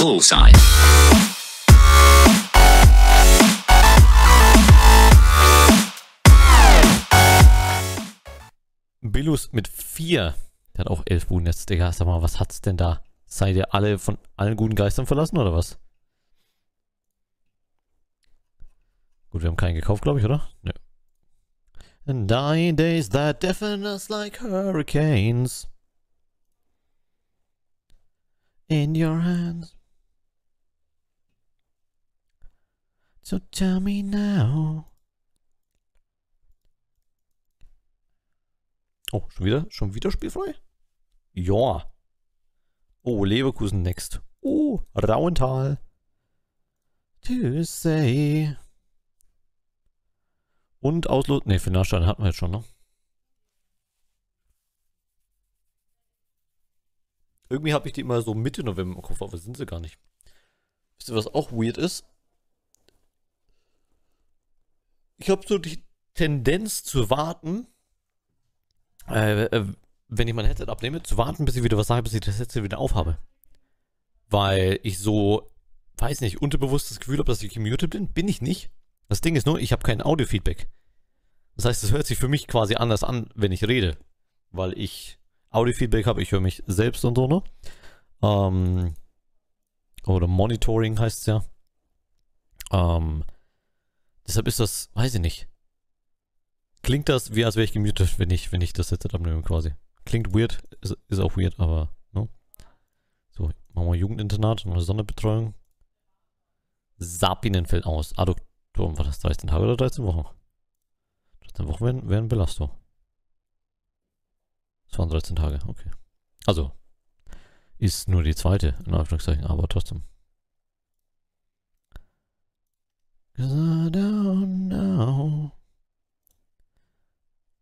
Bullseye. Belus mit 4. Der hat auch 11 Buden jetzt, Digga. Sag mal, was hat's denn da? Seid ihr alle von allen guten Geistern verlassen, oder was? Gut, wir haben keinen gekauft, glaube ich, oder? Nö. And die days that deafen us like hurricanes. In your hands. So tell me now. Oh, schon wieder spielfrei? Ja. Oh, Leverkusen next. Oh, Rauenthal. To say. Und Auslos... Ne, Finalstein hatten wir jetzt schon, ne? Irgendwie habe ich die immer so Mitte November im Kopf, aber sind sie gar nicht. Wisst ihr, was auch weird ist? Ich habe so die Tendenz zu warten, wenn ich mein Headset abnehme, zu warten, bis ich wieder was sage, bis ich das Headset wieder aufhabe. Weil ich so, weiß nicht, unterbewusstes Gefühl habe, dass ich gemutet bin. Bin ich nicht. Das Ding ist nur, ich habe kein Audio-Feedback. Das heißt, es hört sich für mich quasi anders an, wenn ich rede. Weil ich Audio-Feedback habe, ich höre mich selbst und so, ne? Oder Monitoring heißt es ja. Deshalb ist das, weiß ich nicht. Klingt das, wie als wäre ich gemutet, wenn ich das Headset abnehme quasi. Klingt weird, ist auch weird, aber, ne? So, machen wir Jugendinternat, eine Sonderbetreuung. Sabinen fällt aus. Adduktoren, war das 13 Tage oder 13 Wochen? 13 Wochen wären Belastung. Es waren 13 Tage, okay. Also, ist nur die zweite, in Anführungszeichen, aber trotzdem.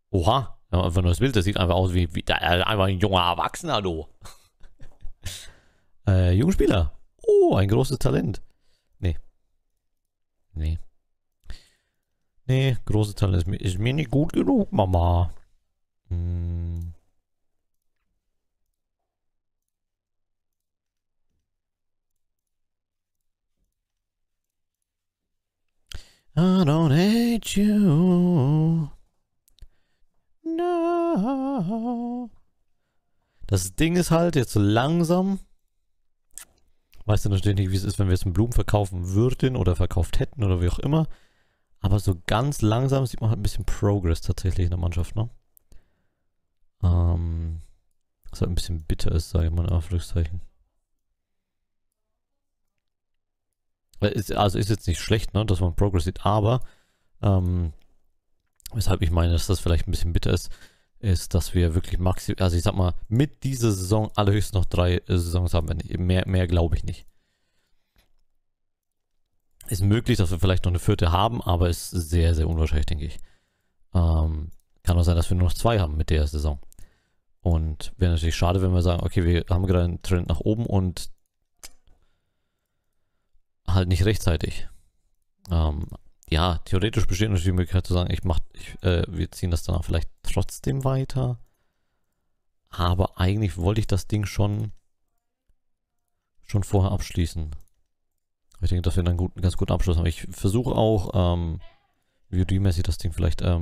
Oha, ja, einfach nur das Bild, das sieht einfach aus wie einfach ein junger Erwachsener, hallo. Jungspieler. Oh, ein großes Talent. Nee, großes Talent ist mir nicht gut genug, Mama. Hm. I don't hate you. No. Das Ding ist halt jetzt so langsam. Weißt du natürlich nicht, wie es ist, wenn wir jetzt einen Blumen verkaufen würden oder verkauft hätten oder wie auch immer. Aber so ganz langsam sieht man halt ein bisschen Progress tatsächlich in der Mannschaft, ne? Was halt ein bisschen bitter ist, sage ich mal in Anführungszeichen. Also ist jetzt nicht schlecht, ne, dass man Progress sieht, aber weshalb ich meine, dass das vielleicht ein bisschen bitter ist, dass wir wirklich maximal, also ich sag mal, mit dieser Saison allerhöchstens noch 3 Saisons haben, wenn nicht, mehr glaube ich nicht. Ist möglich, dass wir vielleicht noch eine 4. haben, aber ist sehr, sehr unwahrscheinlich, denke ich. Kann auch sein, dass wir nur noch 2 haben mit der Saison. Und wäre natürlich schade, wenn wir sagen, okay, wir haben gerade einen Trend nach oben und halt nicht rechtzeitig. Ja, theoretisch besteht natürlich die Möglichkeit zu sagen, wir ziehen das danach vielleicht trotzdem weiter. Aber eigentlich wollte ich das Ding schon vorher abschließen. Ich denke, dass wir dann einen ganz guten Abschluss haben. Ich versuche auch, videomäßig das Ding vielleicht, dass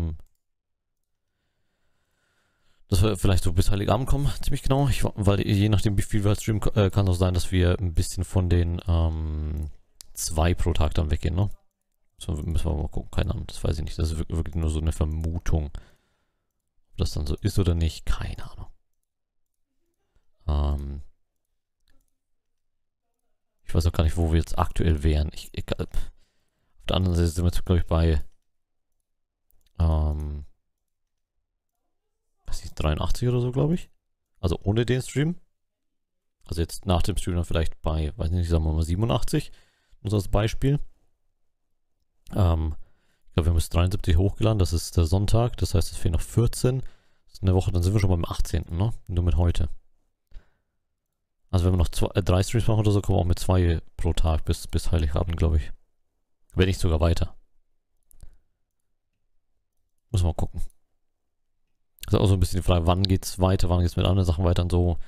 wir vielleicht so bis Heiligabend kommen, ziemlich genau. Weil je nachdem, wie viel wir halt streamen, kann auch sein, dass wir ein bisschen von den 2 pro Tag dann weggehen, ne? So, müssen wir mal gucken, keine Ahnung, das weiß ich nicht. Das ist wirklich nur so eine Vermutung. Ob das dann so ist oder nicht, keine Ahnung. Ich weiß auch gar nicht, wo wir jetzt aktuell wären. Auf der anderen Seite sind wir jetzt, glaube ich, bei 83 oder so, glaube ich. Also ohne den Stream. Also jetzt nach dem Stream dann vielleicht bei, weiß nicht, sagen wir mal 87. Nur als Beispiel. Ich glaube, wir haben bis 73 hochgeladen. Das ist der Sonntag. Das heißt, es fehlen noch 14. Das ist eine Woche, dann sind wir schon beim 18. Ne? Nur mit heute. Also wenn wir noch 3 Streams machen oder so, kommen wir auch mit 2 pro Tag bis Heiligabend, glaube ich. Wenn nicht sogar weiter. Muss man mal gucken. Das ist auch so ein bisschen die Frage, wann geht's weiter, wann geht's mit anderen Sachen weiter und so.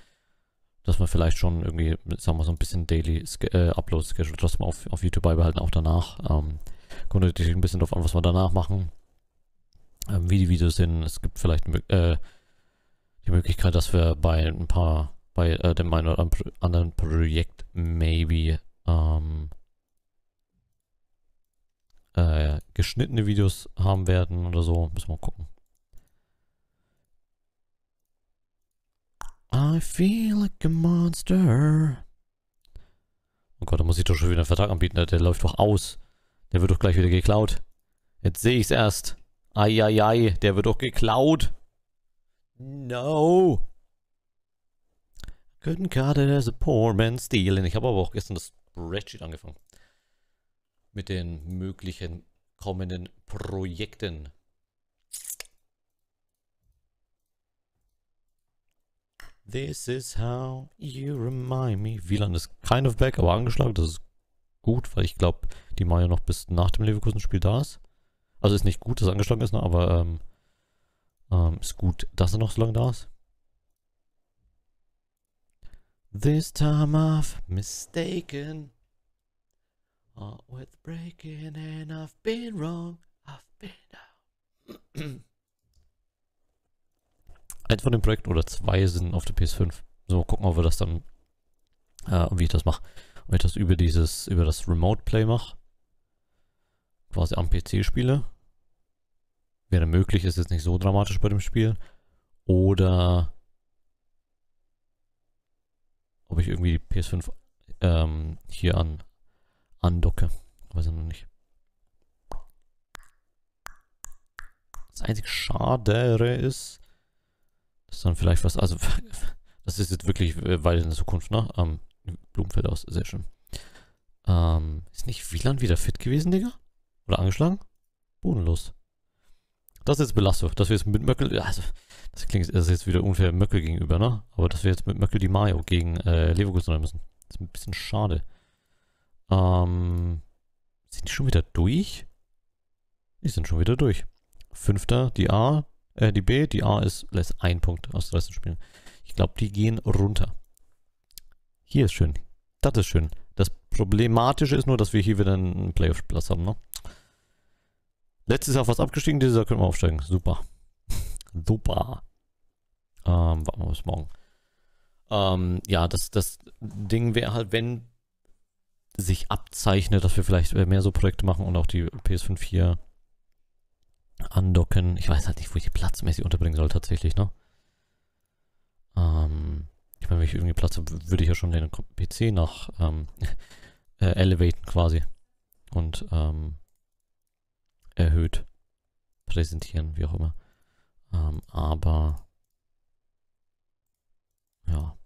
dass man vielleicht schon irgendwie, sagen wir so ein bisschen Daily Upload-Schedule trotzdem auf YouTube beibehalten, auch danach. Kommt natürlich ein bisschen drauf an, was wir danach machen, wie die Videos sind. Es gibt vielleicht die Möglichkeit, dass wir bei ein paar, bei dem einen oder anderen Projekt maybe geschnittene Videos haben werden oder so. Müssen wir mal gucken. I feel like a monster. Oh Gott, da muss ich doch schon wieder einen Vertrag anbieten. Der läuft doch aus. Der wird doch gleich wieder geklaut. Jetzt sehe ich es erst. Eieiei, der wird doch geklaut. No. Good God, there's a poor man stealing. Ich habe aber auch gestern das Spreadsheet angefangen. Mit den möglichen kommenden Projekten. This is how you remind me. Wieland ist kind of back, aber angeschlagen. Das ist gut, weil ich glaube, die Mayo noch bis nach dem Leverkusen-Spiel da ist. Also ist nicht gut, dass er angeschlagen ist, ne? Aber ist gut, dass er noch so lange da ist. This time I've mistaken. Always breaking and I've been wrong. I've been down. Eins von den Projekten oder zwei sind auf der PS5. So, gucken, ob wir das dann, wie ich das mache. Ob ich das über das Remote Play mache. Quasi am PC spiele. Wäre möglich, ist jetzt nicht so dramatisch bei dem Spiel. Oder ob ich irgendwie die PS5 hier andocke. Weiß ich noch nicht. Das einzige Schadere ist, das ist dann vielleicht was, also das ist jetzt wirklich weit in der Zukunft, ne? Blumen fällt aus, sehr schön. Ist nicht Wieland wieder fit gewesen, Digga? Oder angeschlagen? Bodenlos. Das ist jetzt Belastung, dass wir jetzt mit Möckel, also das klingt, das ist jetzt wieder unfair Möckel gegenüber, ne? Aber dass wir jetzt mit Möckel die Mayo gegen Leverkusen rein müssen, ist ein bisschen schade. Sind die schon wieder durch? Die sind schon wieder durch. Fünfter, die A. Die B, die A ist, lässt ein Punkt aus 13 Spielen. Ich glaube, die gehen runter. Hier ist schön. Das ist schön. Das Problematische ist nur, dass wir hier wieder einen Playoff-Platz haben, ne? Letztes Jahr fast abgestiegen, dieses Jahr können wir aufsteigen. Super. Super. Warten wir bis morgen. Ja, das Ding wäre halt, wenn sich abzeichnet, dass wir vielleicht mehr so Projekte machen und auch die PS5 hier andocken. Ich weiß halt nicht, wo ich die platzmäßig unterbringen soll tatsächlich, ne? Ich meine, wenn ich irgendwie Platz habe, würde ich ja schon den PC nach elevaten quasi und erhöht präsentieren, wie auch immer. Aber ja,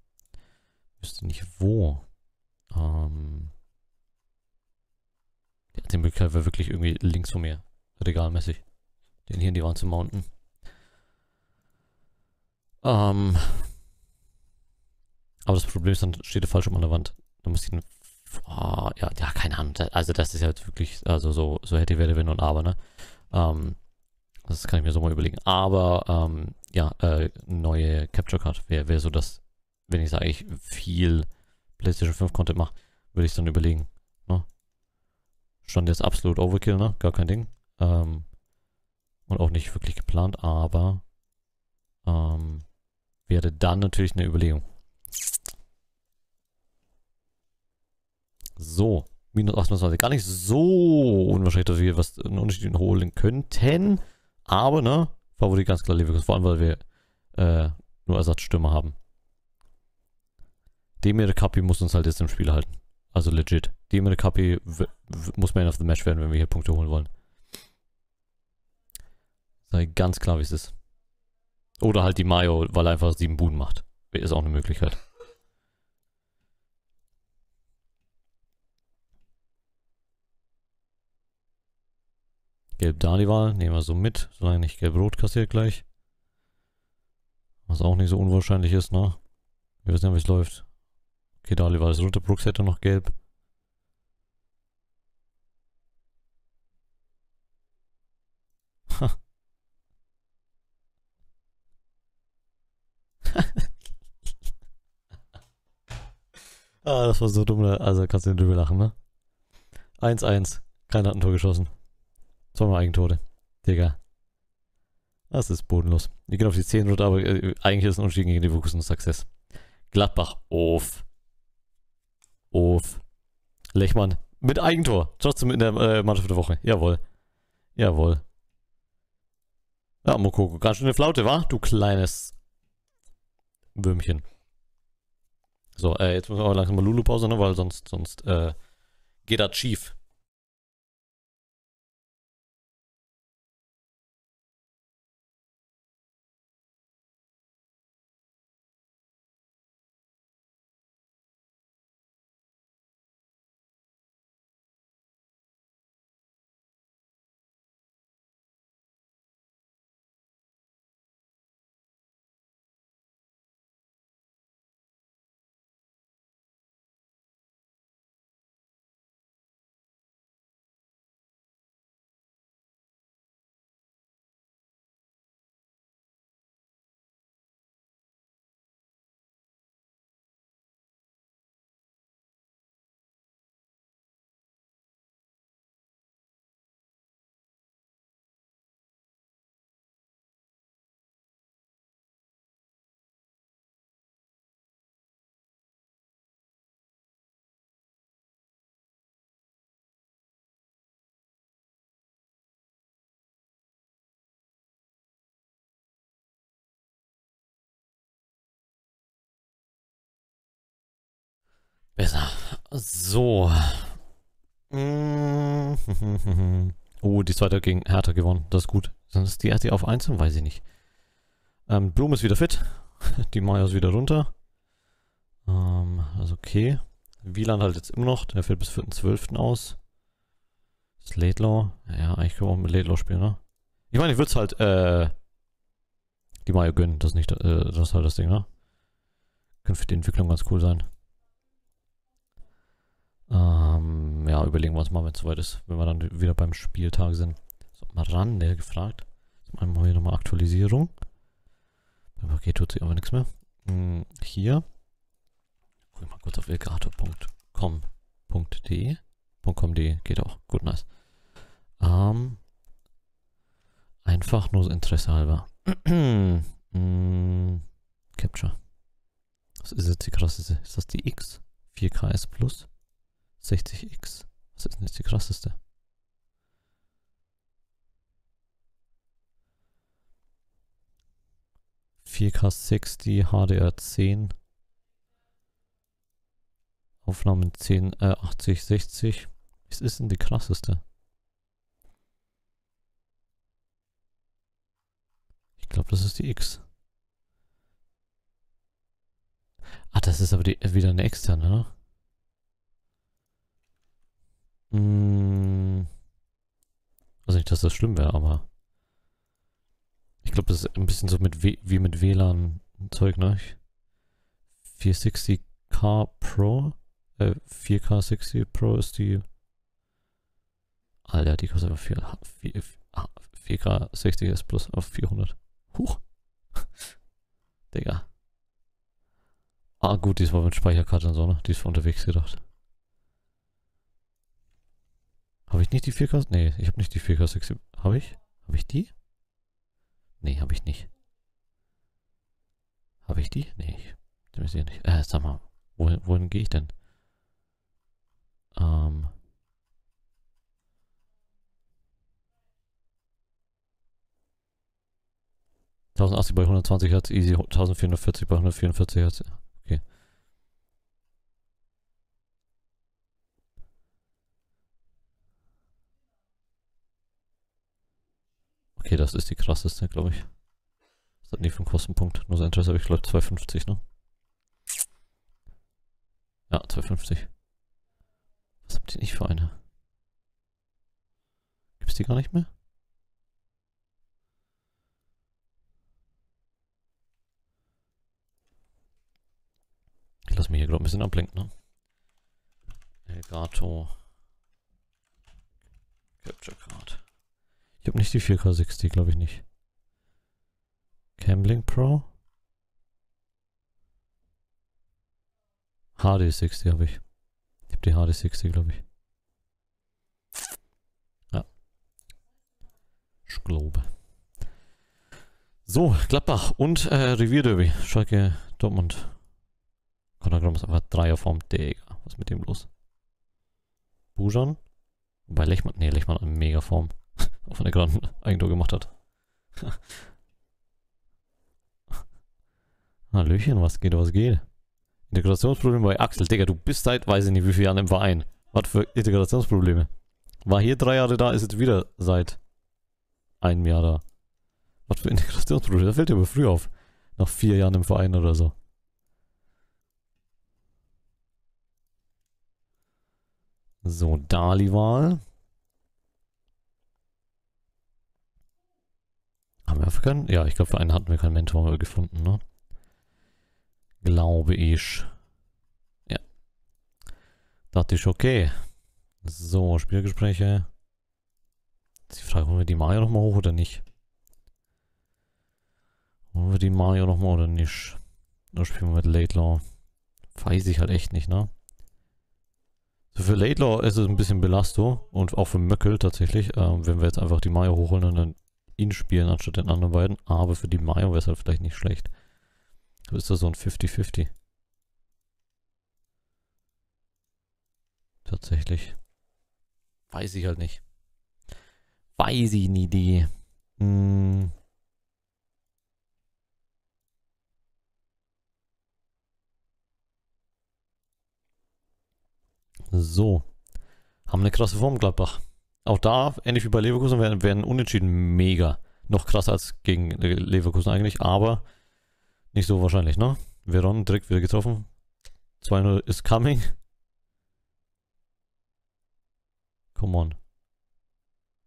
wüsste nicht wo. Die Möglichkeit wäre wirklich irgendwie links von mir, regalmäßig. Den hier in die Wand zu mounten. Aber das Problem ist, dann steht er falsch um an der Wand. Da muss ich den. Oh, ja, keine Ahnung. Also, das ist ja jetzt wirklich. Also, so hätte, werde, wenn und aber, ne? Das kann ich mir so mal überlegen. Aber, ja, neue Capture Card wäre so, dass, wenn ich sage, ich viel PlayStation 5 Content mache, würde ich dann überlegen. Ne? Stand jetzt absolut Overkill, ne? Gar kein Ding. Und auch nicht wirklich geplant, aber wäre dann natürlich eine Überlegung. So, minus 28. Gar nicht so unwahrscheinlich, dass wir was einen Unterschied holen könnten. Aber, ne, Favorit ganz klar Leverkusen. Vor allem, weil wir nur Ersatzstürmer haben. Demir Kapı muss uns halt jetzt im Spiel halten. Also legit. Demir Kapı muss Man of the Match werden, wenn wir hier Punkte holen wollen. Sei ganz klar, wie es ist. Oder halt die Mayo, weil er einfach 7 Buden macht. Ist auch eine Möglichkeit. Gelb Dalival nehmen wir so mit, solange nicht Gelb-Rot kassiert gleich. Was auch nicht so unwahrscheinlich ist, ne? Wir wissen ja, wie es läuft. Okay, Dalival ist runter, Brooks hätte noch Gelb. Ha. Ah, das war so dumm. Also kannst du nicht drüber lachen, ne? 1-1. Keiner hat ein Tor geschossen. Zweimal Eigentore. Digga. Das ist bodenlos. Wir gehen auf die 10 runter, aber eigentlich ist ein Unentschieden gegen Leverkusen ein Success. Gladbach. Lechmann. Mit Eigentor. Trotzdem in der Mannschaft der Woche. Jawohl. Jawohl. Ja, Moukoko. Ganz schön eine Flaute, wa? Du kleines Würmchen. So, jetzt müssen wir aber langsam mal Lulu-Pause, ne? Weil sonst geht das schief. Besser. So. Oh, die zweite gegen Hertha gewonnen. Das ist gut. Sonst ist die erste auf 1, weiß ich nicht. Blumen ist wieder fit. Die Maya ist wieder runter. Also okay. Wieland halt jetzt immer noch. Der fällt bis 4.12. aus. Das ist Ledlow. Ja, eigentlich können wir auch mit Ledlow spielen, ne? Ich meine, ich würde es halt die Maya gönnen. Das ist nicht, das ist halt das Ding, ne? Könnte für die Entwicklung ganz cool sein. Ja, überlegen wir uns mal, wenn es soweit ist, wenn wir dann wieder beim Spieltag sind. So, mal ran, der gefragt. Jetzt machen wir hier nochmal Aktualisierung. Beim Paket tut sich aber nichts mehr. Hier. Guck ich mal kurz auf elgato.com.de. .com.de geht auch. Gut, nice. Einfach nur Interesse halber. Capture. Was ist jetzt die krasseste? Ist das die X? 4KS Plus? 60X. Was ist denn jetzt die krasseste? die HDR10. Aufnahmen 10, 80, 60. Was ist denn die krasseste? Ich glaube, das ist die X. Ah, das ist aber die, wieder eine externe, ne? Also nicht, dass das schlimm wäre, aber ich glaube, das ist ein bisschen so mit wie mit WLAN Zeug, ne? 460K Pro 4K60 Pro ist die, Alter, die kostet aber 4K60S Plus auf 400. Huch. Digga. Ah gut, die ist mal mit Speicherkarte und so, ne? Die ist für unterwegs gedacht. Habe ich nicht die 4K? Nee, ich habe nicht die 4K60. Habe ich? Habe ich die? Nee, habe ich nicht. Habe ich die? Nee, ich bin mir sicher nicht. Sag mal, wohin gehe ich denn? Um. 1080 bei 120 Hz, easy. 1440 bei 144 Hz. Okay. Okay, das ist die krasseste, glaube ich. Das hat nie vom Kostenpunkt. Nur so Interesse habe ich, glaube ich, 2,50, ne? Ja, 2,50. Was habt ihr nicht für eine? Gibt's die gar nicht mehr? Ich lasse mich hier gerade ein bisschen ablenken, ne? Elgato. Capture Card. Ich habe nicht die 4K60, glaube ich nicht. Camlink Pro. HD60 habe ich. Ich habe die HD60, glaube ich. Ja. Ich glaube. So, Gladbach und Revierderby. Schalke, Dortmund. Kondagrom ist einfach Dreier vom Digga. Was ist mit dem los? Bujon. Wobei Lechmann, nee, Lechmann hat eine Megaform. Auch wenn er gerade ein Eigentor gemacht hat. Hallöchen, was geht, was geht? Integrationsprobleme bei Axel. Digga, du bist seit weiß ich nicht wie viele Jahren im Verein. Was für Integrationsprobleme? War hier 3 Jahre da, ist jetzt wieder seit einem Jahr da. Was für Integrationsprobleme? Das fällt dir aber früh auf. Nach 4 Jahren im Verein oder so. So, Dali-Wahl. Haben wir keinen? Ja, ich glaube, für einen hatten wir keinen Mentor gefunden, ne? Glaube ich. Ja. Dachte ich, okay. So, Spielgespräche. Jetzt die Frage, holen wir die Mario nochmal hoch oder nicht? Holen wir die Mario nochmal oder nicht? Oder spielen wir mit Ledlow? Weiß ich halt echt nicht, ne? So, für Ledlow ist es ein bisschen Belasto. Und auch für Möckel tatsächlich. Wenn wir jetzt einfach die Mario hochholen und dann ihn spielen anstatt den anderen beiden. Aber für die Mario wäre es halt vielleicht nicht schlecht. Ist das so ein 50-50? Tatsächlich. Weiß ich halt nicht. Weiß ich nie die. Hm. So. Haben eine krasse Form, Gladbach. Auch da, ähnlich wie bei Leverkusen, werden Unentschieden mega. Noch krasser als gegen Leverkusen eigentlich, aber nicht so wahrscheinlich, ne? Veron direkt wieder getroffen. 2-0 is coming. Come on.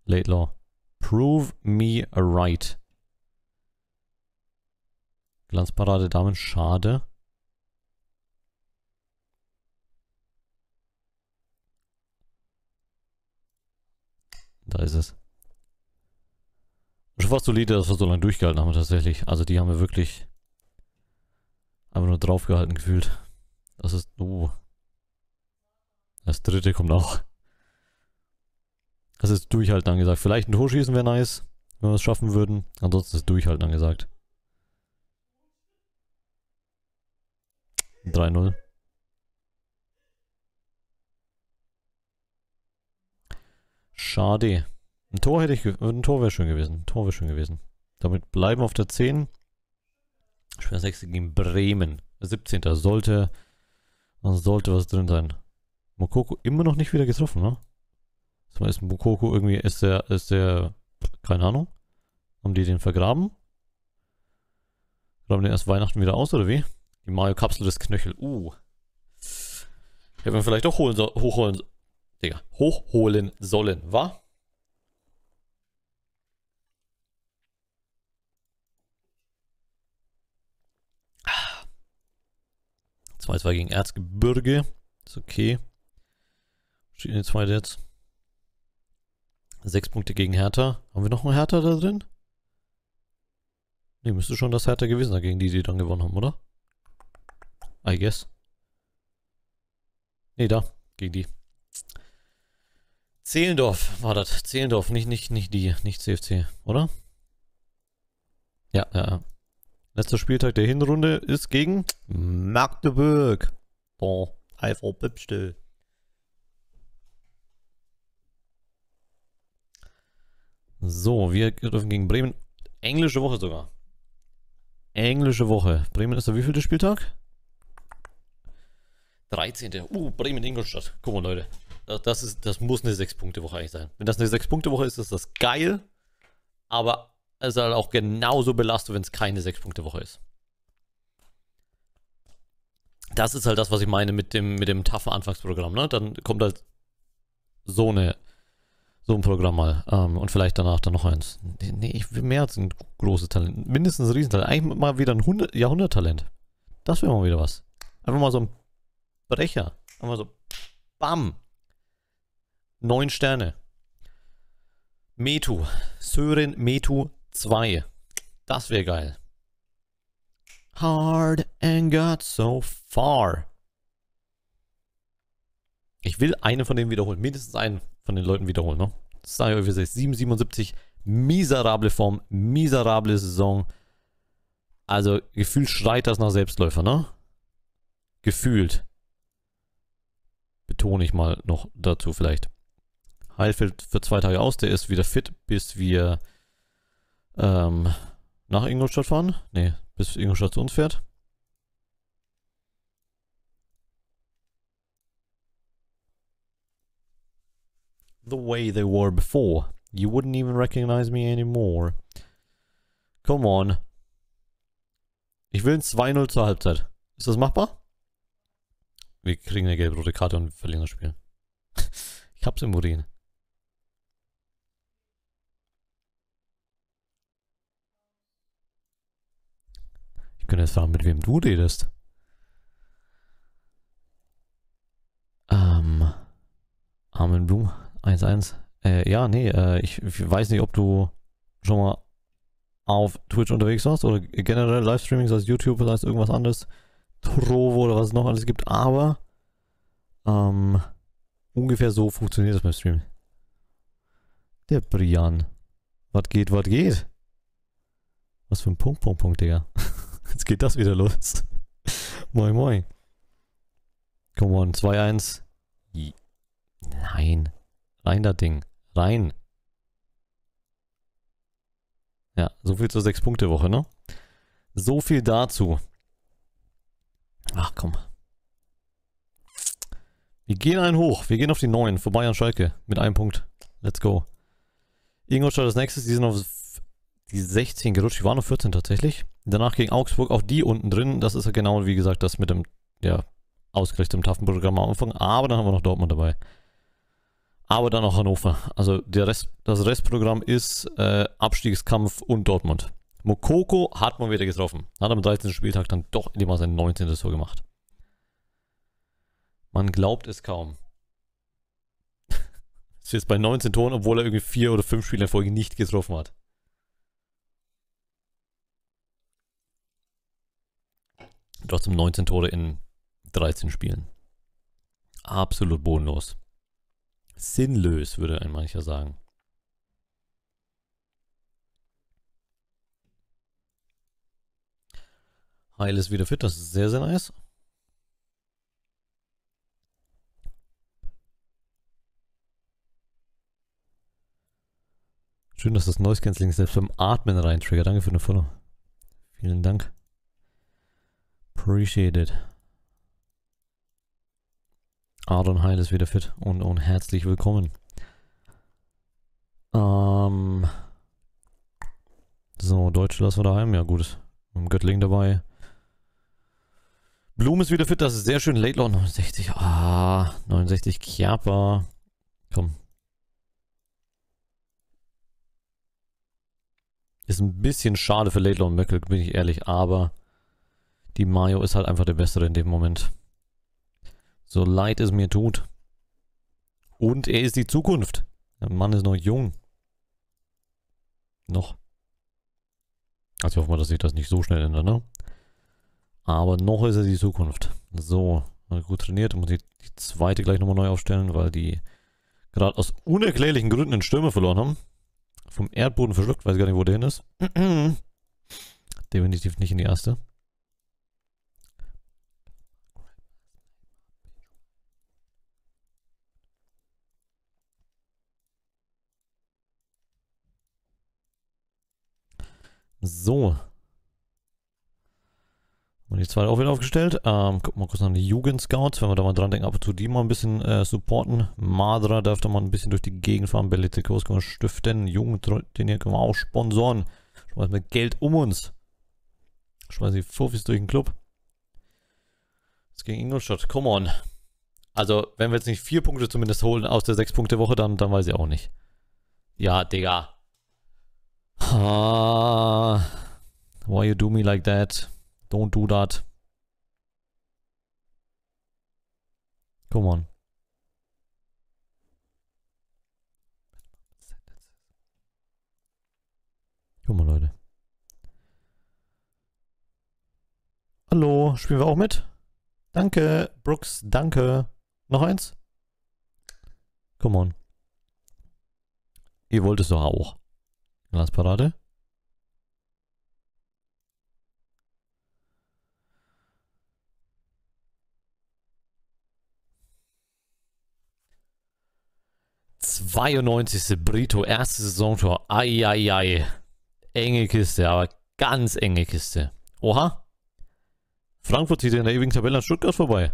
Ledlow. Prove me right. Glanzparade Damen, schade. Da ist es. Schon fast solide, dass wir so lange durchgehalten haben tatsächlich. Also die haben wir wirklich einfach nur draufgehalten gefühlt. Das ist. Oh. Das dritte kommt auch. Das ist durchhalten angesagt. Vielleicht ein Tor schießen wäre nice, wenn wir es schaffen würden. Ansonsten ist durchhalten angesagt. 3-0. Schade. Ein Tor hätte ich. Ein Tor wäre schön gewesen. Ein Tor wäre schön gewesen. Damit bleiben auf der 10. Schwer 6 gegen Bremen. 17. Sollte was drin sein. Moukoko immer noch nicht wieder getroffen, ne? So ist Moukoko irgendwie, ist der, keine Ahnung. Haben die den vergraben? Graben den erst Weihnachten wieder aus, oder wie? Die Mario-Kapsel des Knöchel. Hätten wir vielleicht doch hochholen sollen, wa? Das war gegen Erzgebirge. Ist okay. Verschiedene zweite jetzt. 6 Punkte gegen Hertha. Haben wir noch einen Hertha da drin? Ne, müsste schon das Hertha gewesen sein, gegen die, die dann gewonnen haben, oder? I guess. Ne, da. Gegen die. Zehlendorf war das. Zehlendorf, nicht CFC, oder? Ja. Letzter Spieltag der Hinrunde ist gegen Magdeburg. Boah, einfach Bipstil. So, wir dürfen gegen Bremen. Englische Woche sogar. Englische Woche. Bremen ist der wievielte Spieltag? 13. Bremen, Ingolstadt. Guck mal, Leute. Das muss eine 6-Punkte-Woche eigentlich sein. Wenn das eine 6-Punkte-Woche ist, ist das geil. Aber ist halt auch genauso belastet, wenn es keine 6-Punkte-Woche ist. Das ist halt das, was ich meine mit dem toughen Anfangsprogramm, ne? Dann kommt halt so ein Programm mal. Und vielleicht danach dann noch eins. Nee, ich will mehr als ein großes Talent. Mindestens ein Riesentalent. Eigentlich mal wieder ein Jahrhunderttalent. Das wäre mal wieder was. Einfach mal so ein Brecher. Einfach mal so. Bam! 9 Sterne. Metu. Sören Metu. 2. Das wäre geil. Hard and got so far. Ich will eine von denen wiederholen. Mindestens einen von den Leuten wiederholen. Ne? Das sage ich euch, wie gesagt, 777. Miserable Form. Miserable Saison. Also, gefühlt schreit das nach Selbstläufer, ne? Gefühlt. Betone ich mal noch dazu vielleicht. Heilfeld für 2 Tage aus. Der ist wieder fit, bis wir nach Ingolstadt fahren. Ne, bis Ingolstadt zu uns fährt. The way they were before. You wouldn't even recognize me anymore. Come on. Ich will ein 2-0 zur Halbzeit. Ist das machbar? Wir kriegen eine gelb-rote Karte und verlieren das Spiel. Ich hab's im Urin. Ich könnte jetzt fragen, mit wem du redest. Armin Blum, 1-1. Ja, nee, ich weiß nicht, ob du schon mal auf Twitch unterwegs warst oder generell Livestreaming, sei es YouTube, sei es irgendwas anderes, Trovo oder was es noch alles gibt, aber ungefähr so funktioniert das beim Streamen. Der Brian. Was geht, was geht? Was für ein Punkt, Punkt, Punkt, Digga. Jetzt geht das wieder los. Moin, moin. Come on, 2-1. Nein. Rein das Ding. Rein. Ja, so viel zur 6-Punkte-Woche, ne? So viel dazu. Ach komm. Wir gehen einen hoch. Wir gehen auf die 9. Vorbei an Schalke. Mit einem Punkt. Let's go. Ingolstadt als nächstes. Die sind auf die 16 gerutscht. Die waren auf 14 tatsächlich. Danach gegen Augsburg. Auch die unten drin. Das ist ja genau, wie gesagt, das mit dem, ja, ausgerichtetem taffen Programm am Anfang. Aber dann haben wir noch Dortmund dabei. Aber dann noch Hannover. Also der Rest, das Restprogramm ist Abstiegskampf und Dortmund. Moukoko hat man wieder getroffen. Hat am 13. Spieltag dann doch immer sein 19. Tor gemacht. Man glaubt es kaum. Ist jetzt bei 19 Toren, obwohl er irgendwie 4 oder 5 Spiele in Folge nicht getroffen hat. Trotzdem 19 Tore in 13 Spielen. Absolut bodenlos. Sinnlos, würde ein mancher sagen. Heil ist wieder fit, das ist sehr, sehr nice. Schön, dass das Noise Cancelling selbst beim Atmen rein triggert. Danke für den Follow. Vielen Dank. Appreciate it. Aaron Heil ist wieder fit und herzlich willkommen. So, Deutsche lassen wir daheim. Ja, gut. Göttling dabei. Blumen ist wieder fit. Das ist sehr schön. Ledlow 69. Ah, 69. Chiapa. Komm. Ist ein bisschen schade für Ledlow und Möckel, bin ich ehrlich. Aber die Mayo ist halt einfach der Bessere in dem Moment. So leid es mir tut. Und er ist die Zukunft. Der Mann ist noch jung. Noch. Also ich hoffe mal, dass sich das nicht so schnell ändert, ne? Aber noch ist er die Zukunft. So, gut trainiert. Muss ich die zweite gleich nochmal neu aufstellen, weil die gerade aus unerklärlichen Gründen den Stürmer verloren haben. Vom Erdboden verschluckt. Weiß gar nicht, wo der hin ist. Definitiv nicht in die erste. So. Und die zweite auch wieder aufgestellt. Gucken wir kurz an die Jugendscouts, wenn wir da mal dran denken, ab und zu die mal ein bisschen supporten. Madra darf da mal ein bisschen durch die Gegend fahren. Belletikos können wir stiften. Jugendtrainier können wir auch sponsoren. Schmeißen wir Geld um uns. Schmeißen die Fuffis durch den Club. Jetzt gegen Ingolstadt. Come on. Also, wenn wir jetzt nicht 4 Punkte zumindest holen aus der 6-Punkte-Woche, dann weiß ich auch nicht. Ja, Digga. Why you do me like that? Don't do that. Come on. Guck mal, Leute. Hallo, spielen wir auch mit? Danke, Brooks, danke. Noch eins? Come on. Ihr wollt es doch auch. Glasparade. '92. Brito, erstes Saisontor. Eieiei. Enge Kiste, aber ganz enge Kiste. Oha. Frankfurt zieht in der ewigen Tabelle an Stuttgart vorbei.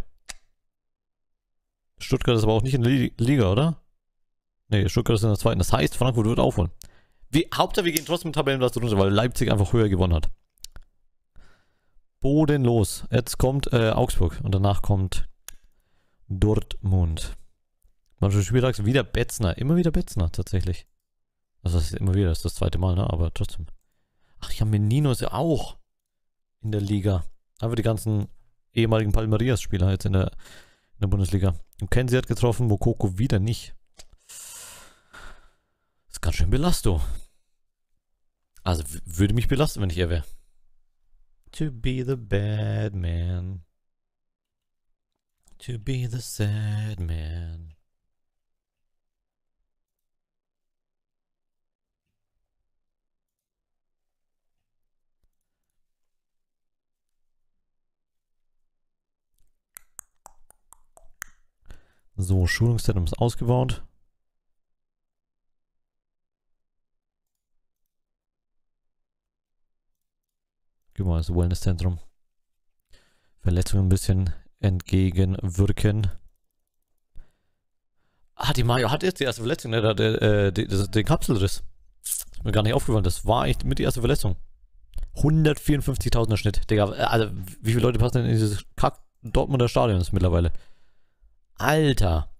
Stuttgart ist aber auch nicht in der Liga, oder? Ne, Stuttgart ist in der zweiten. Das heißt, Frankfurt wird aufholen. Hauptsache, wir gehen trotzdem Tabellenplatz runter, weil Leipzig einfach höher gewonnen hat. Bodenlos. Jetzt kommt Augsburg und danach kommt Dortmund. Manche Spieltags wieder Betzner. Immer wieder Betzner, tatsächlich. Also das ist immer wieder, das ist das zweite Mal, ne? Aber trotzdem. Ach, ich habe Menino ist ja auch in der Liga. Einfach die ganzen ehemaligen Palmeiras-Spieler jetzt in der Bundesliga. Und Kenzie hat getroffen, Moukoko wieder nicht. Das ist ganz schön Belasto. Also würde mich belasten, wenn ich er wäre. To be the bad man. To be the sad man. So, Schulungszentrum ist ausgebaut. Gehen wir mal ins Wellnesszentrum. Verletzungen ein bisschen entgegenwirken. Ah, die Mario hat jetzt die erste Verletzung, ne? Den Kapselriss. Ist mir gar nicht aufgefallen, das war echt mit die erste Verletzung. 154.000er Schnitt, Digga. Also, wie viele Leute passen denn in dieses Kack Dortmunder Stadion mittlerweile? Alter.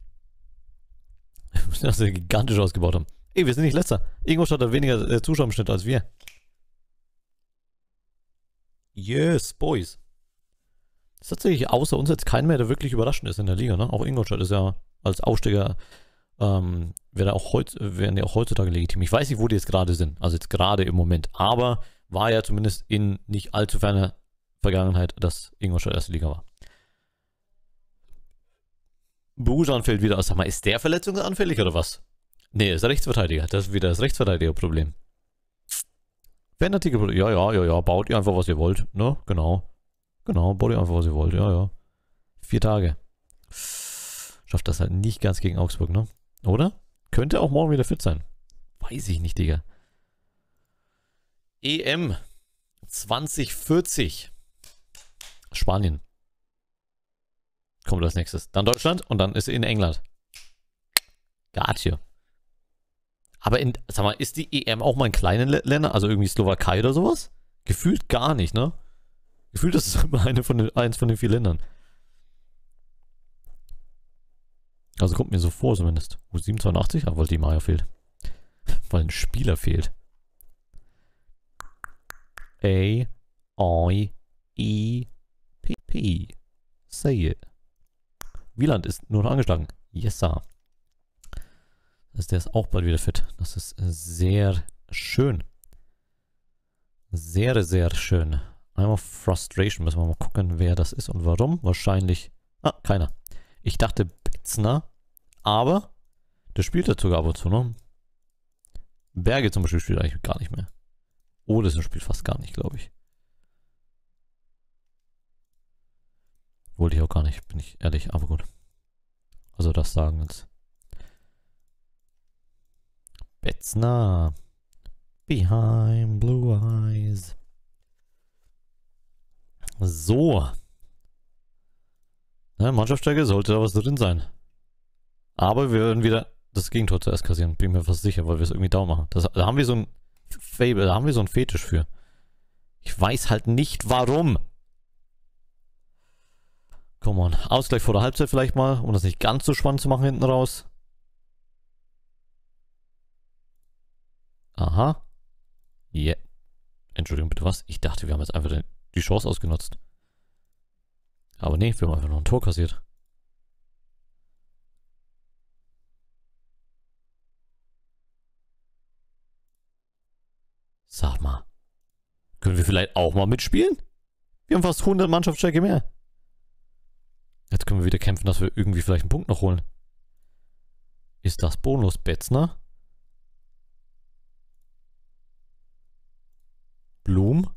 Wir müssen das gigantisch ausgebaut haben. Ey, wir sind nicht letzter. Ingolstadt hat weniger Zuschauer im Schnitt als wir. Yes, boys. Das ist tatsächlich außer uns jetzt kein mehr, der wirklich überraschend ist in der Liga, ne? Auch Ingolstadt ist ja als Aufsteiger, wären ja auch heutzutage legitim. Ich weiß nicht, wo die jetzt gerade sind. Also jetzt gerade im Moment. Aber war ja zumindest in nicht allzu ferner Vergangenheit, dass Ingolstadt erste Liga war. Bujon fällt wieder aus. Sag mal, ist der verletzungsanfällig oder was? Ne, ist Rechtsverteidiger. Das ist wieder das Rechtsverteidiger-Problem. Fanartikel. Ja. Baut ihr einfach, was ihr wollt. Ne? Genau. Genau, baut ihr einfach, was ihr wollt. Ja. 4 Tage. Schafft das halt nicht ganz gegen Augsburg, ne? Oder? Könnte auch morgen wieder fit sein. Weiß ich nicht, Digga. EM 2040. Spanien. Kommt als nächstes. Dann Deutschland und dann ist in England. Gotcha. Aber sag mal, ist die EM auch mal in kleinen Ländern? Also irgendwie Slowakei oder sowas? Gefühlt gar nicht, ne? Gefühlt ist es immer eins von den 4 Ländern. Also kommt mir so vor zumindest. U87? Aber weil die Mario fehlt. Weil ein Spieler fehlt. A-I-E-P-P. Say it. Wieland ist nur noch angeschlagen. Yes, sir. Der ist auch bald wieder fit. Das ist sehr schön. Sehr, sehr schön. Einmal Frustration. Müssen wir mal gucken, wer das ist und warum. Wahrscheinlich... Ah, keiner. Ich dachte Betzner. Aber der spielt dazu sogar ab und zu, ne? Berge zum Beispiel spielt eigentlich gar nicht mehr. Oh, das spielt fast gar nicht, glaube ich. Wollte ich auch gar nicht, bin ich ehrlich, aber gut. Also das sagen wir uns. Betzner. Behind Blue Eyes. So. Ja, Mannschaftsstärke sollte da was drin sein. Aber wir werden wieder das Gegentor zuerst kassieren, bin mir fast sicher, weil wir es irgendwie down machen. Da haben wir so ein Fable, da haben wir so ein Fetisch für. Ich weiß halt nicht warum. Come on. Ausgleich vor der Halbzeit vielleicht mal, um das nicht ganz so spannend zu machen hinten raus. Aha. Yeah. Entschuldigung, bitte was? Ich dachte, wir haben jetzt einfach die Chance ausgenutzt. Aber nee, wir haben einfach noch ein Tor kassiert. Sag mal. Können wir vielleicht auch mal mitspielen? Wir haben fast 100 Mannschaftsstärke mehr. Jetzt können wir wieder kämpfen, dass wir irgendwie vielleicht einen Punkt noch holen. Ist das Bonus Betzner? Blumen?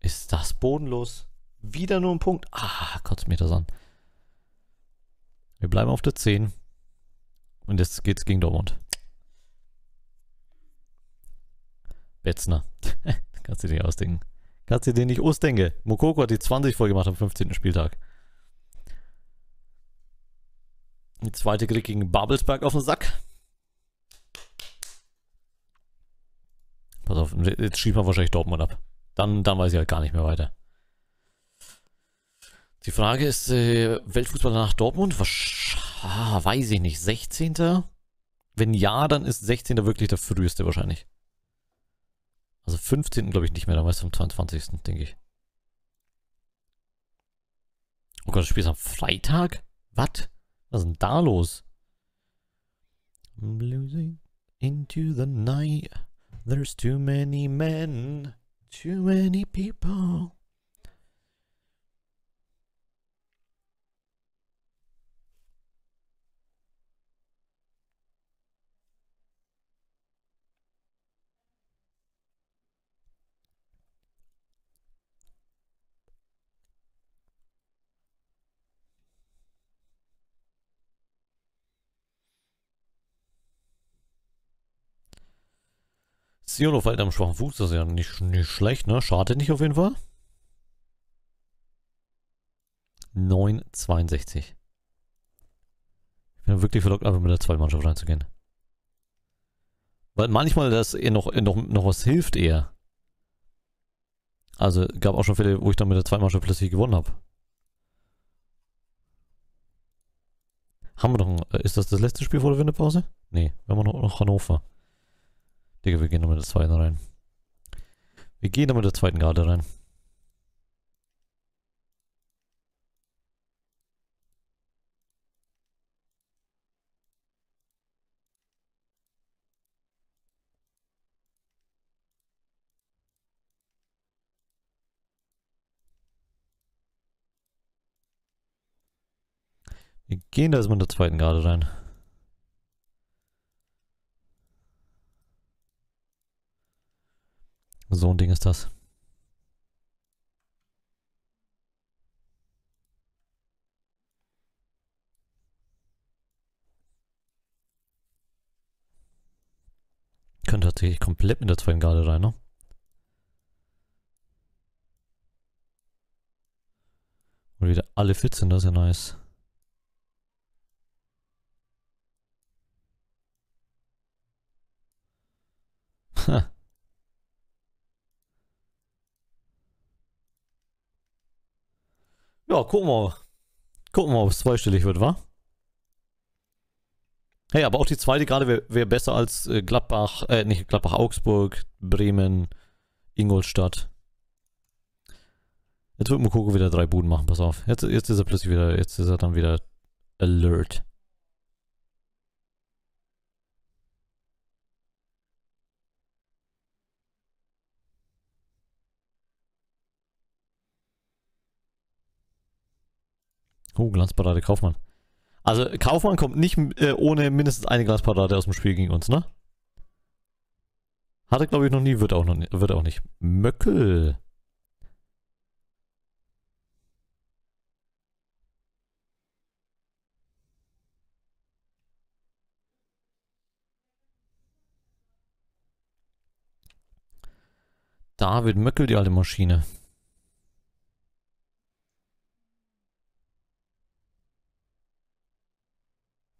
Ist das bodenlos? Wieder nur ein Punkt. Ah, kotzt mir das an. Wir bleiben auf der 10. Und jetzt geht's gegen Dortmund. Betzner. Kannst du dir nicht ausdenken. Kannst du dir nicht ausdenken. Moukoko hat die 20 voll gemacht am 15. Spieltag. Die zweite kriegt gegen Babelsberg auf den Sack. Pass auf, jetzt schiebt man wahrscheinlich Dortmund ab. Dann weiß ich halt gar nicht mehr weiter. Die Frage ist, Weltfußball nach Dortmund? Weiß ich nicht. 16. Wenn ja, dann ist 16. wirklich der früheste wahrscheinlich. Also 15. glaube ich nicht mehr, dann weißt du am 22. denke ich. Oh Gott, das Spiel ist am Freitag? What? Was ist denn da los? I'm losing into the night. There's too many men. Too many people. Sionov fällt am schwachen Fuß, das ist ja nicht schlecht, ne? Schadet nicht auf jeden Fall. 9,62. Ich bin wirklich verlockt, einfach mit der zweiten Mannschaft reinzugehen. Weil manchmal das noch was hilft eher. Also gab auch schon Fälle, wo ich dann mit der zweiten Mannschaft plötzlich gewonnen habe. Haben wir noch Ist das das letzte Spiel vor der Winterpause? Nee, wir haben noch Hannover. Digga, wir gehen noch mit der zweiten rein. Wir gehen noch mit der zweiten Garde rein. Wir gehen da erstmal mit der zweiten Garde rein. So ein Ding ist das. Könnte tatsächlich komplett mit der zweiten Garde rein, ne? Und wieder alle fit sind, das ist ja nice. Ha. Ja, gucken wir mal. Gucken wir mal, ob es zweistellig wird, wa? Hey, aber auch die zweite gerade wäre besser als Gladbach, nicht Gladbach, Augsburg, Bremen, Ingolstadt. Jetzt wird Moukoko wieder 3 Buden machen, pass auf. Jetzt ist er plötzlich wieder, jetzt ist er dann wieder alert. Oh, Glanzparade Kaufmann. Also Kaufmann kommt nicht ohne mindestens eine Glanzparade aus dem Spiel gegen uns, ne? Hatte glaube ich noch nie, wird auch nicht. Möckel. David Möckel, die alte Maschine.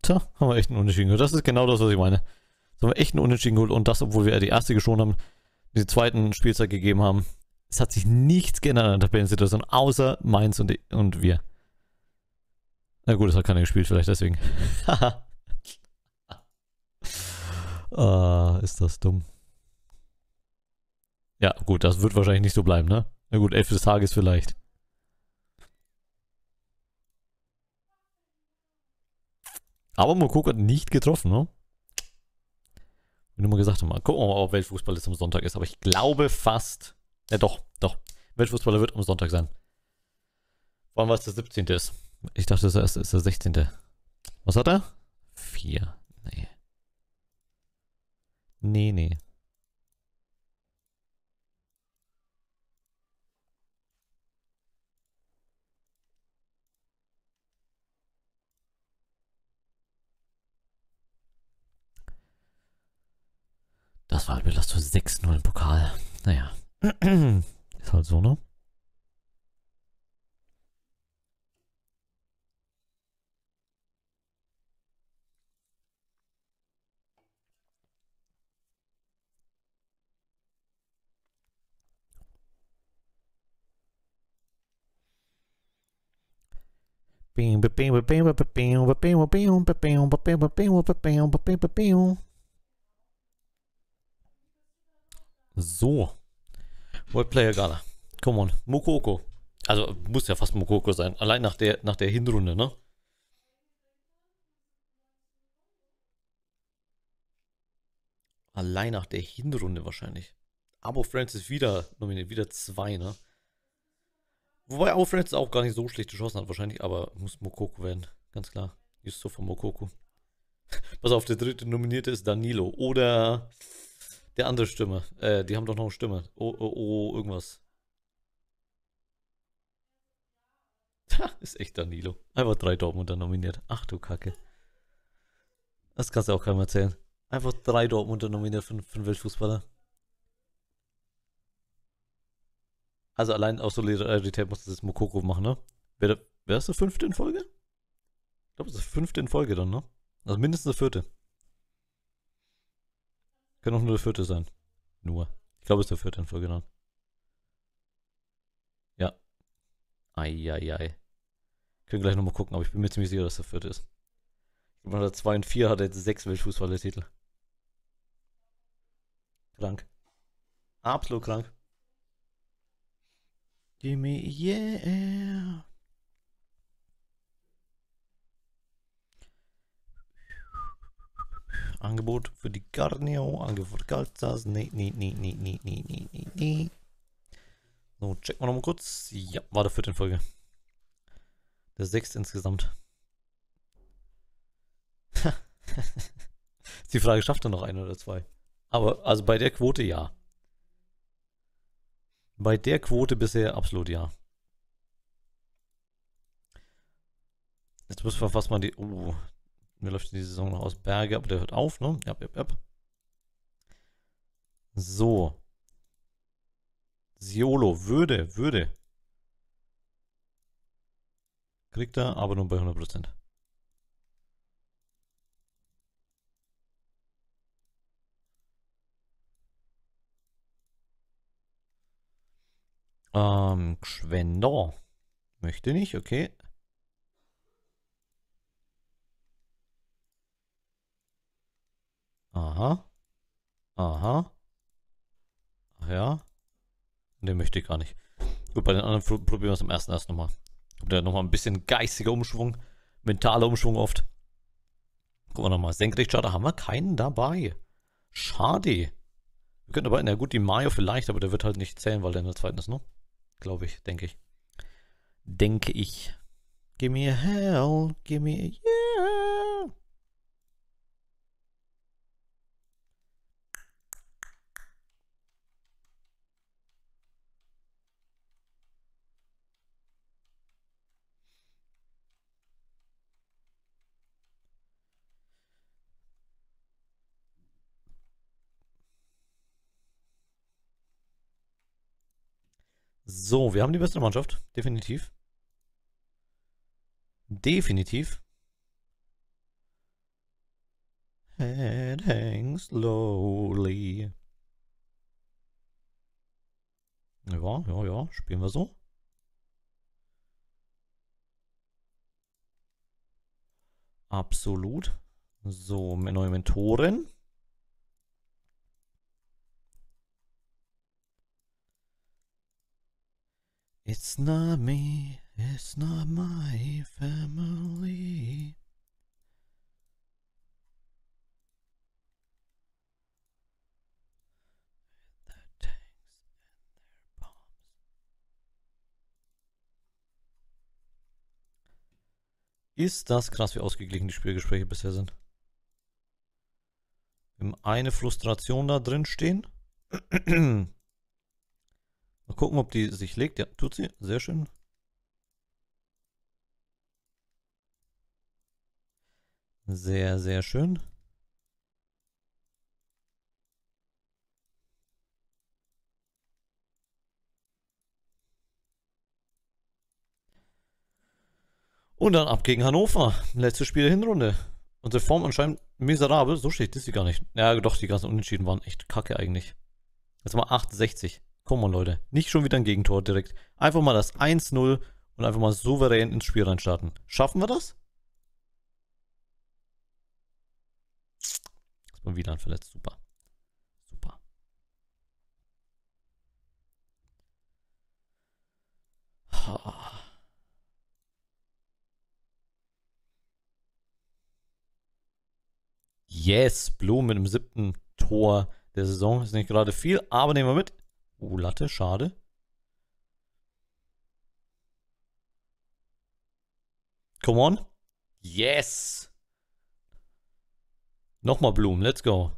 Tja, haben wir echt einen Unentschieden geholt. Das ist genau das, was ich meine. Jetzt haben wir echt einen Unentschieden geholt und das, obwohl wir die erste geschont haben, die zweiten Spielzeit gegeben haben. Es hat sich nichts geändert an der Tabellensituation, außer Mainz und wir. Na gut, es hat keiner gespielt, vielleicht deswegen. Ist das dumm. Ja, gut, das wird wahrscheinlich nicht so bleiben, ne? Na gut, 11 des Tages vielleicht. Aber Moukoko hat nicht getroffen, ne? Wie nur mal gesagt haben, gucken wir mal, ob Weltfußball jetzt am Sonntag ist. Aber ich glaube fast. Ja, doch. Weltfußballer wird am Sonntag sein. Vor allem, weil es der 17. ist. Ich dachte, es ist der 16. Was hat er? 4. Nee. Nee, nee. Das war mir das zu 6-0 im Pokal. Naja. Ist halt so, ne? So. World Player Gala. Come on. Moukoko. Also muss ja fast Moukoko sein. Allein nach der Hinrunde, ne? Allein nach der Hinrunde wahrscheinlich. Abo Francis wieder nominiert. Wieder 2, ne? Wobei auch Francis auch gar nicht so schlechte Chancen hat wahrscheinlich, aber muss Moukoko werden, ganz klar. Ist so von Moukoko. Pass auf, der 3. Nominierte ist Danilo oder der andere Stimme. Die haben doch noch eine Stimme. Oh, irgendwas. Ha, ist echt Danilo. Einfach 3 Dortmunder nominiert. Ach du Kacke. Das kannst du auch keinem erzählen. Einfach 3 Dortmunder nominiert für einen Weltfußballer. Also allein aus Solidarität muss das jetzt Moukoko machen, ne? Wer ist der 5. in Folge? Ich glaube, das ist der 5. in Folge dann, ne? Also mindestens der 4. Kann auch nur der 4. sein. Nur. Ich glaube, es ist der 4. in Folge dann. Ja. Eieiei. Können gleich nochmal gucken, aber ich bin mir ziemlich sicher, dass der 4. ist. Ich glaube, der 2 und 4 hat er jetzt 6 Weltfußballertitel. Krank. Absolut krank. Gimme, yeah. Angebot für die Garneo, Angebot Galtas. Nee. So, checken wir nochmal kurz. Ja, war der 4. in Folge. Der 6. insgesamt. Ist die Frage, schafft er noch 1 oder 2? Aber, also bei der Quote ja. Bei der Quote bisher absolut ja. Jetzt müssen wir fast mal die... Oh, mir läuft die Saison noch aus Berge, aber der hört auf, ne? Ja. So. Siolo, würde. Kriegt er, aber nur bei 100%. Schwendor. Möchte nicht, okay. Aha. Ach ja. Ne, möchte ich gar nicht. Gut, bei den anderen probieren wir es am 1.1. nochmal. Kommt ja nochmal ein bisschen geistiger Umschwung. Mentaler Umschwung oft. Gucken wir nochmal. Senkrechtstarter haben wir keinen dabei. Schade. Wir könnten aber, na gut, die Mayo vielleicht, aber der wird halt nicht zählen, weil der in der 2. ist, ne? Glaube ich, denke ich. Give me a hell, give me a yeah. So, wir haben die beste Mannschaft, definitiv. Head hangs slowly. Ja, spielen wir so. Absolut. So, neue Mentorin. It's not me, it's not my family. The tanks and their bombs. Ist das krass, wie ausgeglichen die Spielgespräche bisher sind. Wir haben eine Frustration da drin stehen. Mal gucken, ob die sich legt. Ja, tut sie. Sehr schön. Sehr, sehr schön. Und dann ab gegen Hannover. Letztes Spiel der Hinrunde. Unsere Form anscheinend miserabel. So schlecht ist sie gar nicht. Ja, doch, die ganzen Unentschieden waren echt kacke eigentlich. Jetzt mal 68. Komm mal, Leute. Nicht schon wieder ein Gegentor direkt. Einfach mal das 1-0 und einfach mal souverän ins Spiel reinstarten. Schaffen wir das? Ist mal Wieland verletzt. Super. Super. Ha. Yes, Blumen mit dem 7. Tor der Saison. Ist nicht gerade viel, aber nehmen wir mit. Oh, Latte, schade. Come on. Yes. Nochmal Blumen, let's go.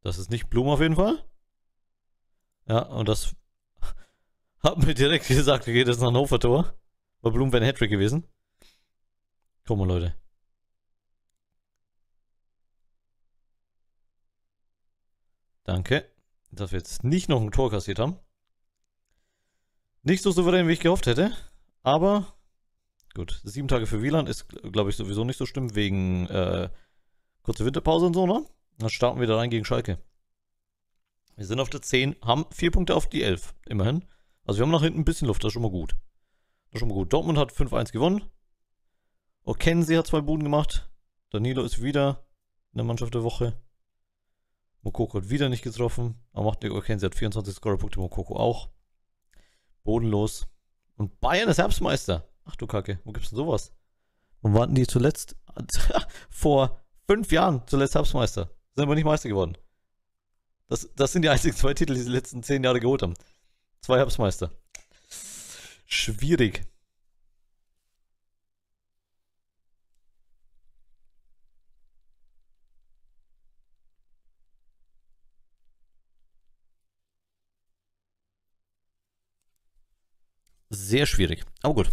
Das ist nicht Blumen auf jeden Fall. Ja, und das hat mir direkt gesagt, geht das nach Hannover-Tor. Weil Blumen wäre ein Hattrick gewesen. Komm mal, Leute. Danke, dass wir jetzt nicht noch ein Tor kassiert haben. Nicht so souverän, wie ich gehofft hätte, aber gut. 7 Tage für Wieland ist, glaube ich, sowieso nicht so schlimm, wegen kurzer Winterpause und so, ne? Dann starten wir da rein gegen Schalke. Wir sind auf der 10, haben 4 Punkte auf die 11, immerhin. Also wir haben nach hinten ein bisschen Luft, das ist schon mal gut. Das ist schon mal gut. Dortmund hat 5-1 gewonnen. Okensi hat 2 Buden gemacht. Danilo ist wieder in der Mannschaft der Woche. Moukoko hat wieder nicht getroffen, aber macht nichts. Okay, sie hat 24 Scorerpunkte, Moukoko auch. Bodenlos. Und Bayern ist Herbstmeister. Ach du Kacke, wo gibt's denn sowas? Und waren die zuletzt, vor 5 Jahren zuletzt Herbstmeister. Sind aber nicht Meister geworden. Das sind die einzigen 2 Titel, die sie die letzten 10 Jahre geholt haben. 2 Herbstmeister. Schwierig. Sehr schwierig. Aber gut.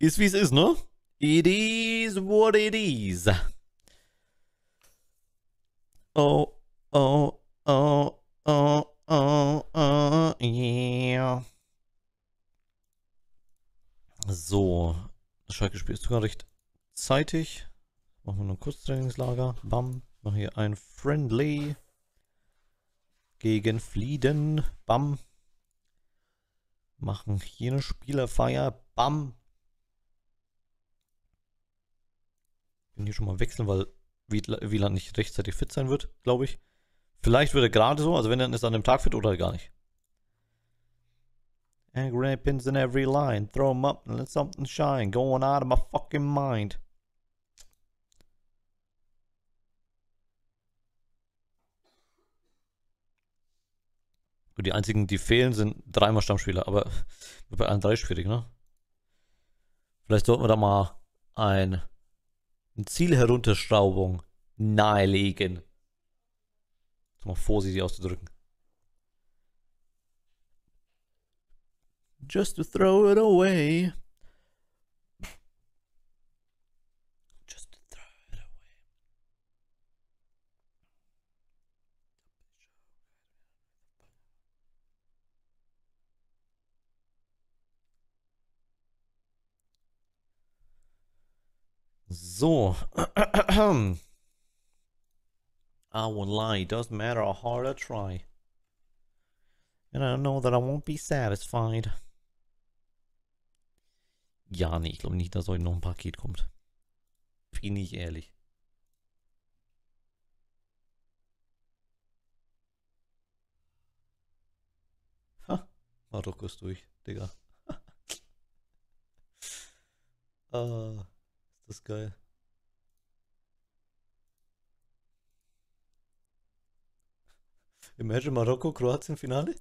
Ist wie es ist, ne? It is what it is. Oh, oh, oh, oh, oh, oh, yeah. So. Das Schalke-Spiel ist sogar recht zeitig. Machen wir noch ein Kurztrainingslager. Bam. Machen hier ein Friendly. Gegen Flieden. Bam. Machen hier eine Spielerfeier. Bam. Ich kann hier schon mal wechseln, weil Wieland nicht rechtzeitig fit sein wird, glaube ich. Vielleicht wird er gerade so, also wenn er ist an dem Tag fit oder gar nicht. And great pins in every line. Throw them up and let something shine. Going out of my fucking mind. Die einzigen, die fehlen, sind 3-mal Stammspieler, aber bei allen 3 schwierig, ne? Vielleicht sollten wir da mal ein Zielherunterschraubung nahelegen. Mal vorsichtig auszudrücken. Just to throw it away. Just to throw it away. So, I won't lie, it doesn't matter how hard I try. And I know that I won't be satisfied. Ja, nee, ich glaube nicht, dass heute noch ein Paket kommt. Bin ich ehrlich. Ha, war doch kurz durch, Digga. Das ist geil. Imagine Marokko, Kroatien Finale.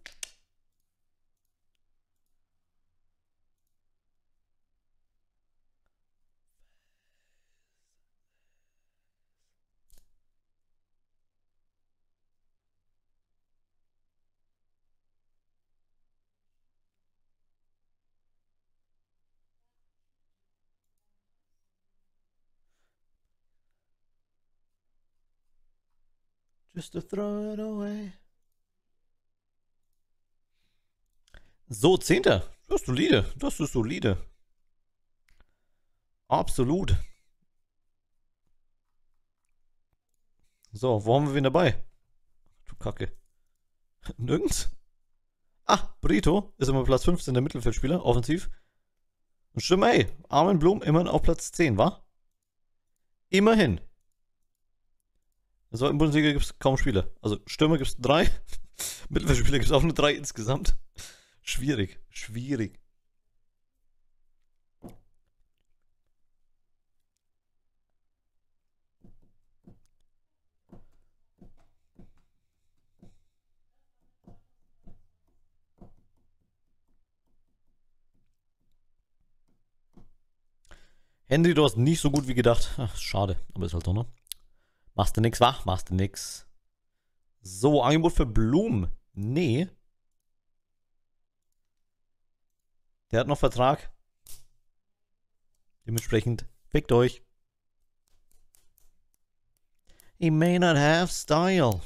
Just to throw it away. So, 10. Das ist solide. Das ist solide. Absolut. So, wo haben wir wen dabei? Du Kacke. Nirgends? Ah, Brito ist immer Platz 15 der Mittelfeldspieler, offensiv. Und stimmt, ey, Armin Blum immerhin auf Platz 10, wa? Immerhin. Also in Bundesliga gibt es kaum Spieler. Also Stürmer gibt es 3, Mittelfeldspieler gibt es auch nur 3 insgesamt. Schwierig, schwierig. Henry, du hast nicht so gut wie gedacht. Ach, schade, aber ist halt so, ne? Machst du nix, wach? Machst du nix. So, Angebot für Blumen. Nee. Der hat noch Vertrag. Dementsprechend, fickt euch. He may not have style.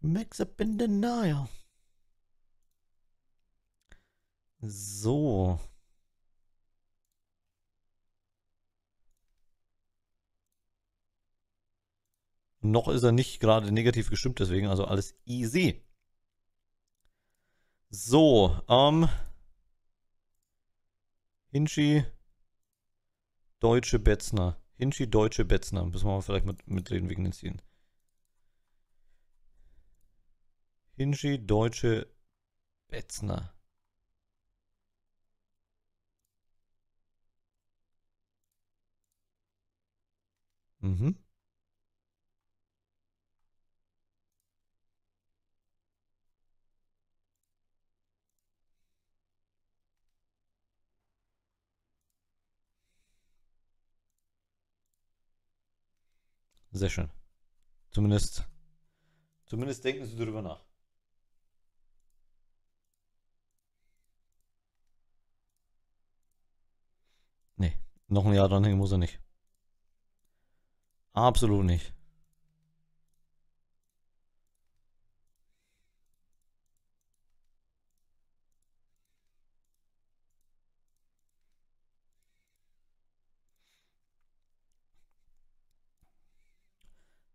Mix up in denial. So. Noch ist er nicht gerade negativ gestimmt, deswegen also alles easy. So, Hinschi Deutsche Betzner. Hinschi Deutsche Betzner. Müssen wir mal vielleicht mitreden wegen den Zielen. Hinschi Deutsche Betzner. Mhm. Sehr schön. Zumindest denken Sie darüber nach. Nee, noch ein Jahr dranhängen muss er nicht. Absolut nicht.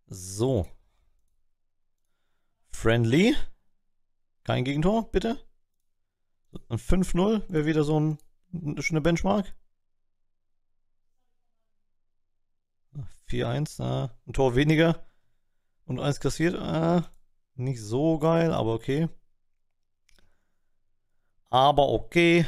So. Friendly. Kein Gegentor, bitte. Und 5-0 wäre wieder so eine schöne Benchmark. 4-1, ein Tor weniger. Und 1 kassiert. Nicht so geil, aber okay. Aber okay.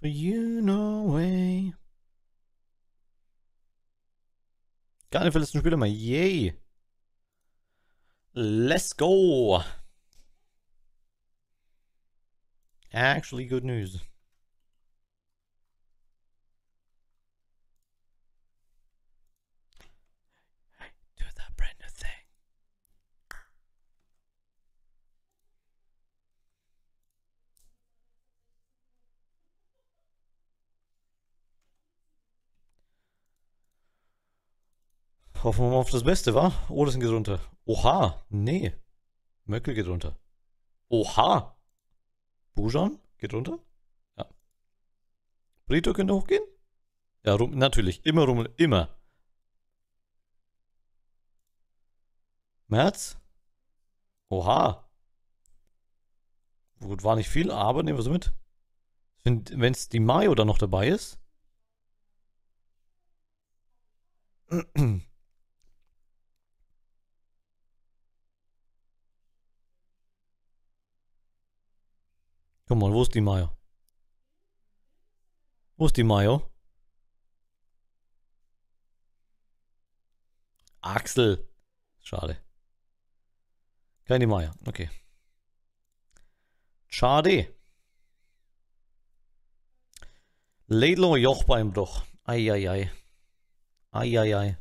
For you no way. Keine verletzten Spieler mehr. Yay. Let's go. Actually good news. Do that brand new thing. Hoffen wir mal auf das Beste, wa? Oh, das geht runter. Oha, nee. Möckel geht runter. Oha. Bujon geht runter. Ja. Brito könnte hochgehen. Ja, natürlich. Immer Rummel, immer. Merz. Oha. Gut, war nicht viel, aber nehmen wir so mit. Wenn es die Mayo da noch dabei ist. Komm mal, wo ist die Mayo? Wo ist die Mayo? Axel. Schade. Keine Mayo. Okay. Schade. Ledlow Joch beim Bruch. Eieiei. Eieiei.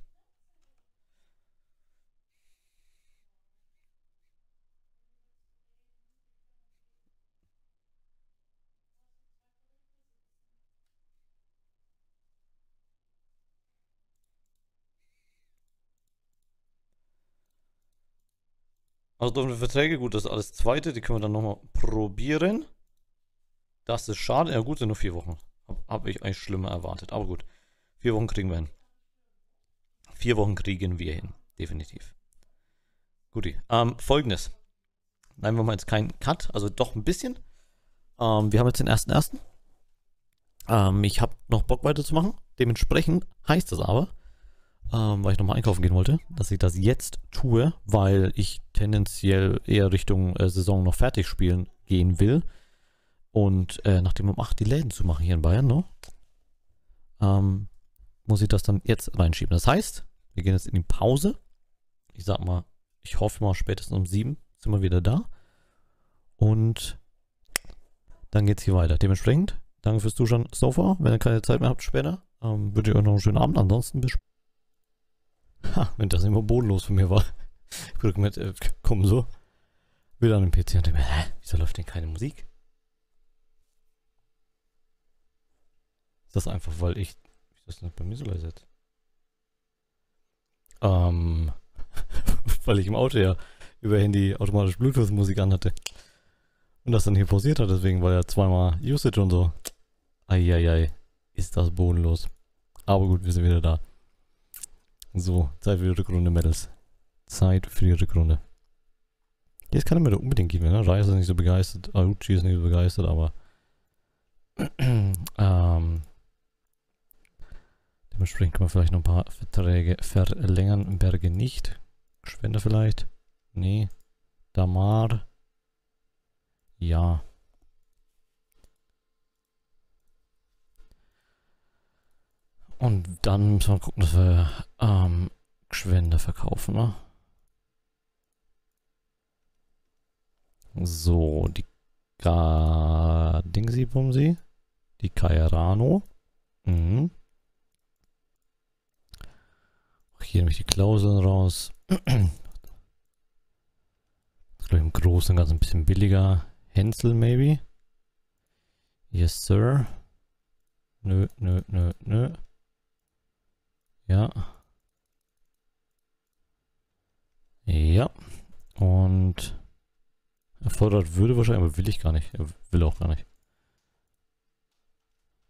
Also laufende Verträge, gut, das ist alles zweite, die können wir dann nochmal probieren. Das ist schade, ja gut, sind nur 4 Wochen. Habe ich eigentlich schlimmer erwartet, aber gut. 4 Wochen kriegen wir hin. 4 Wochen kriegen wir hin, definitiv. Guti, folgendes. Nein, wir machen jetzt keinen Cut, also doch ein bisschen. Wir haben jetzt den 1.1. Ich habe noch Bock weiterzumachen. Dementsprechend heißt das aber, weil ich nochmal einkaufen gehen wollte, dass ich das jetzt tue, weil ich tendenziell eher Richtung Saison noch fertig spielen gehen will. Und nachdem um 8 die Läden zu machen hier in Bayern, ne? Muss ich das dann jetzt reinschieben. Das heißt, wir gehen jetzt in die Pause. Ich sag mal, ich hoffe mal spätestens um 7 sind wir wieder da. Und dann geht's hier weiter. Dementsprechend, danke fürs Zuschauen, so far. Wenn ihr keine Zeit mehr habt später, wünsche ich euch noch einen schönen Abend. Ansonsten bis wenn das immer bodenlos von mir war. Ich würde mit, komm so, wieder an den PC und denke mir, hä, wieso läuft denn keine Musik? Ist das einfach, weil ich das nicht bei mir so leise ist? Weil ich im Auto ja über Handy automatisch Bluetooth-Musik anhatte. Und das dann hier pausiert hat, deswegen war ja zweimal Usage und so. Eieiei, ist das bodenlos. Aber gut, wir sind wieder da. So, Zeit für die Rückrunde, Mädels. Zeit für die Rückrunde. Jetzt kann er mir da unbedingt geben, ne? Reis ist nicht so begeistert, Arucci ist nicht so begeistert, aber dementsprechend können wir vielleicht noch ein paar Verträge verlängern. Berge nicht. Schwender vielleicht. Nee. Damar. Ja. Und dann müssen wir gucken, dass wir Schwender verkaufen, ne? So, die Dingsi-Bumsi. Die Cairano. Mhm. Hier nehme ich die Klauseln raus. Das ist, glaube ich, im Großen und Ganzen ein bisschen billiger. Hänsel, maybe. Yes, sir. Nö, nö, nö, nö. Ja. Ja. Und erfordert würde wahrscheinlich, aber will ich gar nicht. Er will auch gar nicht.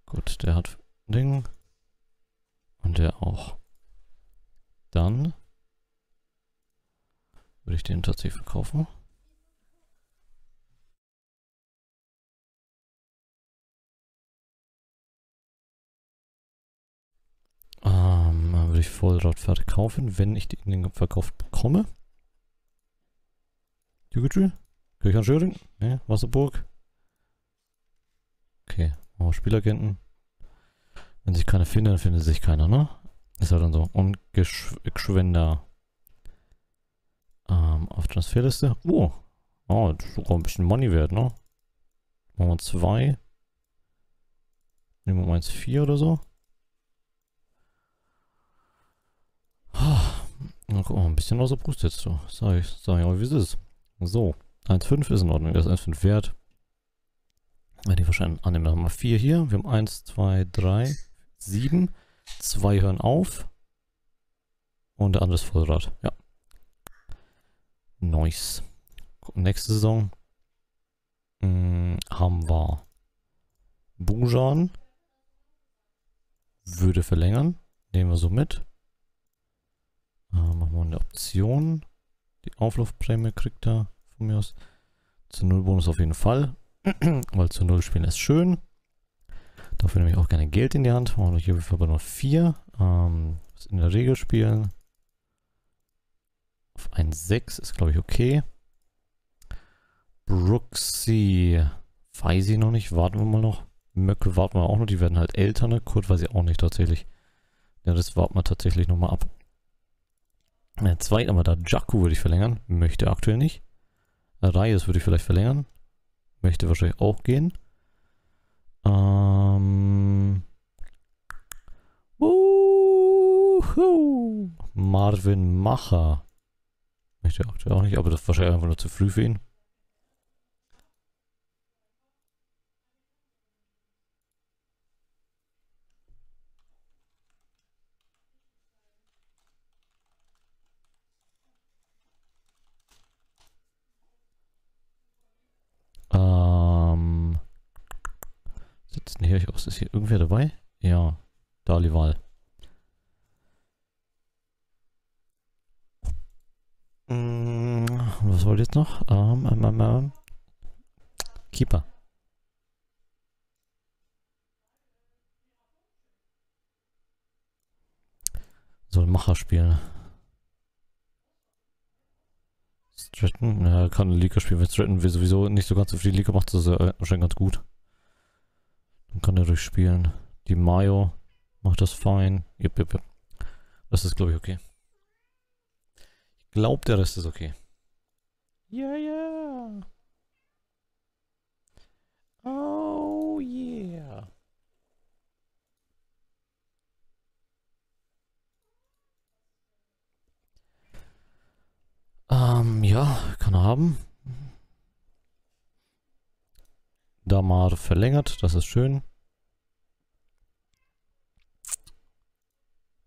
Gut, der hat Ding. Und der auch. Dann würde ich den tatsächlich verkaufen. Würde ich Vollrad verkaufen, wenn ich den verkauft bekomme. Tügetü, Kirchanschöring, ne, Wasserburg. Okay, machen wir Spielagenten. Wenn sich keiner findet, dann findet sich keiner, ne? Ist ja dann so. Und Geschwender auf Transferliste. Oh, das ist sogar ein bisschen Money wert, ne? Machen wir 2. Nehmen wir mal 1,4 oder so. Na, guck mal, ein bisschen außer Brust jetzt so. Sag ich euch, wie es ist. So, 1,5 ist in Ordnung. Das ist 1,5 wert. Werde ich wahrscheinlich annehmen. Dann haben wir 4 hier. Wir haben 1, 2, 3, 7. 2 hören auf. Und der andere ist Vollrad. Ja. Nice. Nächste Saison haben wir Bujon. Würde verlängern. Nehmen wir so mit. Machen wir eine Option. Die Auflaufprämie kriegt er von mir aus. Zu 0 Bonus auf jeden Fall. Weil zu 0 spielen ist schön. Dafür nehme ich auch gerne Geld in die Hand. Machen wir hier aber noch 4. In der Regel spielen. Auf 1,6 ist, glaube ich, okay. Brooksy. Weiß ich noch nicht. Warten wir mal noch. Möckel warten wir auch noch. Die werden halt älter, ne? Kurt weiß ich auch nicht tatsächlich. Ja, das warten wir tatsächlich nochmal ab. Ja, 2 aber da. Jakku würde ich verlängern. Möchte aktuell nicht. Reyes würde ich vielleicht verlängern. Möchte wahrscheinlich auch gehen. Marvin Macher. Möchte aktuell auch nicht, aber das ist wahrscheinlich einfach nur zu früh für ihn. höre ich auch, ist hier irgendwer dabei? Ja, Dalival. Was wollt ihr jetzt noch? Keeper. So ein Macherspiel. Stratton, ja, kann eine Liga spielen, wenn Stratton sowieso nicht so ganz so viel Liga macht, das ist wahrscheinlich ganz gut. Dann kann er durchspielen. Die Mayo macht das fein. Jupp, jupp, jupp. Das ist, glaube ich, okay. Ich glaube, der Rest ist okay. Ja, yeah, ja. Yeah. Oh, yeah. Ja, kann er haben. Damar verlängert, das ist schön.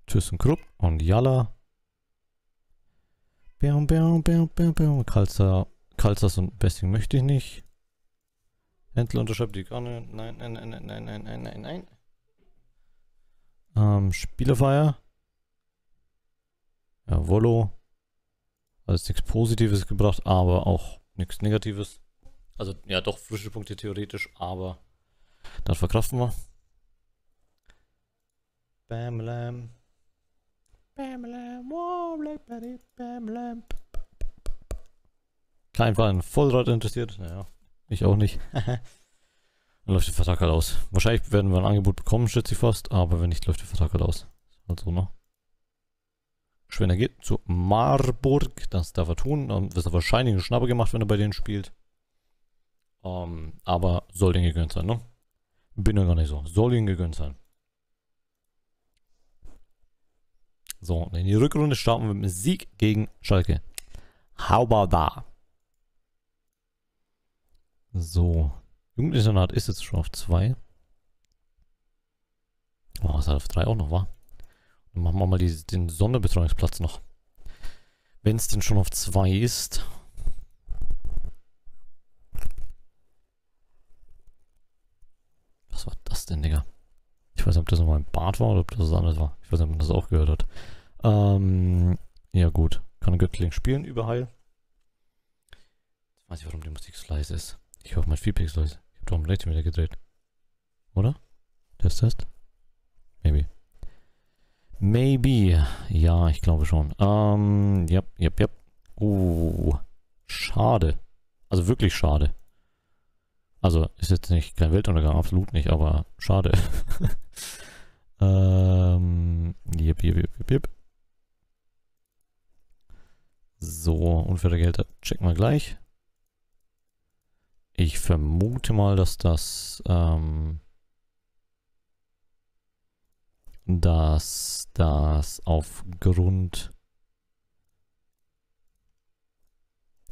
ThyssenKrupp und Jalla. Kalsas und Bessing möchte ich nicht. Händler unterschreibt die Kanne. Nein, nein, nein, nein, nein, nein, nein, nein, nein. Spielerfeier. Ja, Wollo. Also nichts Positives gebracht, aber auch nichts Negatives. Also ja, doch frische Punkte theoretisch, aber das verkraften wir. Bam Lamp. Bam Lamp. Bam Lamp. Kein Fall ein Vollrad interessiert. Naja, ich auch nicht. Dann läuft der Vertrag halt aus. Wahrscheinlich werden wir ein Angebot bekommen, schätze ich fast, aber wenn nicht, läuft der Vertrag halt aus. Also, ne? Schön, er geht zu Marburg, das darf er tun. Wird er wahrscheinlich eine Schnappe gemacht, wenn er bei denen spielt. Aber soll den gegönnt sein, ne? Bin ja gar nicht so. Soll ihn gegönnt sein. So, in die Rückrunde starten wir mit einem Sieg gegen Schalke. How about that? So. Jugendinternat ist jetzt schon auf 2. Oh, was hat auf 3 auch noch, war? Dann machen wir mal den Sonderbetreuungsplatz noch. Wenn es denn schon auf 2 ist. Was war das denn, Digga? Ich weiß nicht, ob das nochmal im Bad war oder ob das was anderes war. Ich weiß nicht, ob man das aufgehört hat. Ja gut. Kann Göttling spielen, überall. Jetzt weiß ich, warum die Musik so leise ist. Ich hoffe, mein Feedback ist leise. Ich habe doch am rechten wieder gedreht. Oder? Test? Maybe. Maybe. Ja, ich glaube schon. Ja, ja, ja. Oh, schade. Also wirklich schade. Also ist jetzt nicht kein Weltuntergang, absolut nicht, aber schade. Jep, jep, jep, jep. So, unfaire Gelder checken wir gleich. Ich vermute mal, dass das aufgrund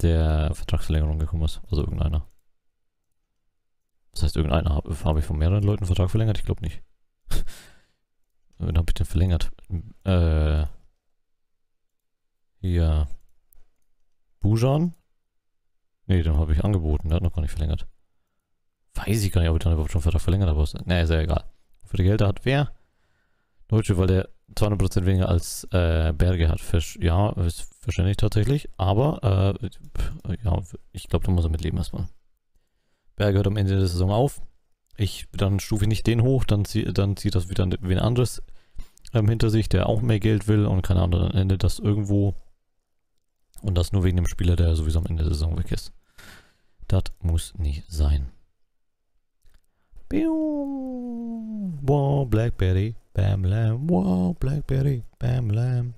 der Vertragsverlängerung gekommen ist. Also irgendeiner. Das heißt, irgendeiner habe ich von mehreren Leuten einen Vertrag verlängert? Ich glaube nicht. Wen habe ich denn verlängert? Hier. Bujon? Ne, den habe ich angeboten. Der hat noch gar nicht verlängert. Weiß ich gar nicht, ob ich dann überhaupt schon einen Vertrag verlängert habe. Ne, ist ja egal. Für die Gelder hat wer? Deutsche, weil der 200% weniger als Berge hat. Ja, ist verständlich tatsächlich, aber ja, ich glaube, da muss er mitleben erstmal. Berge hört am Ende der Saison auf. Dann stufe ich nicht den hoch, dann zieht das wieder wen anderes hinter sich, der auch mehr Geld will und keine Ahnung, dann endet das irgendwo. Und das nur wegen dem Spieler, der sowieso am Ende der Saison weg ist. Das muss nicht sein. Wow, Blackberry. Bam Lam, wow, Blackberry, Bam Lam.